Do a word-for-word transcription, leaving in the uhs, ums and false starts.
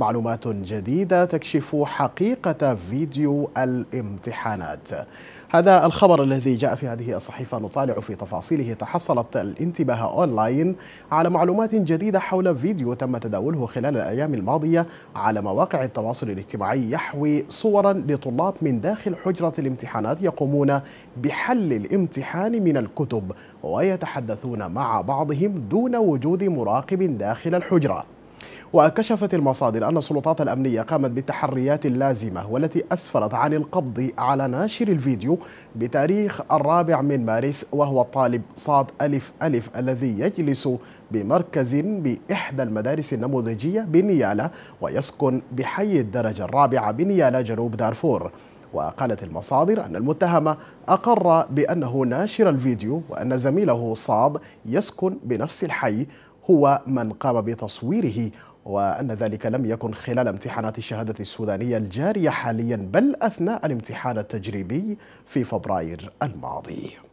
معلومات جديدة تكشف حقيقة فيديو الامتحانات. هذا الخبر الذي جاء في هذه الصحيفة نطالع في تفاصيله. تحصلت الانتباه أونلاين على معلومات جديدة حول فيديو تم تداوله خلال الأيام الماضية على مواقع التواصل الاجتماعي، يحوي صورا لطلاب من داخل حجرة الامتحانات يقومون بحل الامتحان من الكتب ويتحدثون مع بعضهم دون وجود مراقب داخل الحجرة. وكشفت المصادر أن السلطات الأمنية قامت بالتحريات اللازمة والتي أسفرت عن القبض على ناشر الفيديو بتاريخ الرابع من مارس، وهو الطالب صاد ألف ألف الذي يجلس بمركز بإحدى المدارس النموذجية بنيالا ويسكن بحي الدرجة الرابعة بنيالا جنوب دارفور. وقالت المصادر أن المتهم أقر بأنه ناشر الفيديو وأن زميله صاد يسكن بنفس الحي هو من قام بتصويره، وأن ذلك لم يكن خلال امتحانات الشهادة السودانية الجارية حاليا بل أثناء الامتحان التجريبي في فبراير الماضي.